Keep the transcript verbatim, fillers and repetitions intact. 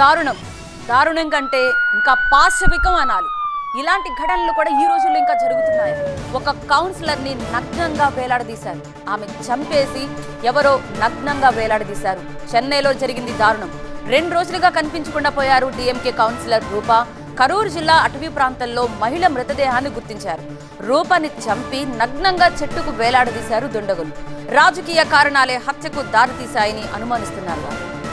దారుణం దారుణం కంటే ఇంకా పాశవికం అనాలి. ఇలాంటి ఘటనలు కూడా ఈ రోజుల్లో ఇంకా జరుగుతున్నాయి. ఒక కౌన్సిలర్ని నగ్నంగా వేలాడదీశారు, ఆమె చంపేసి ఎవరో నగ్నంగా వేలాడదీశారు. చెన్నైలో జరిగింది దారుణం. రెండు రోజులుగా కనిపించకుండా పోయారు డీఎంకే కౌన్సిలర్ రూపా. కరూరు జిల్లా అటవీ ప్రాంతంలో మహిళ మృతదేహాన్ని గుర్తించారు. రూపాన్ని చంపి నగ్నంగా చెట్టుకు వేలాడదీశారు దుండగులు. రాజకీయ కారణాలే హత్యకు దారితీశాయని అనుమానిస్తున్నారు.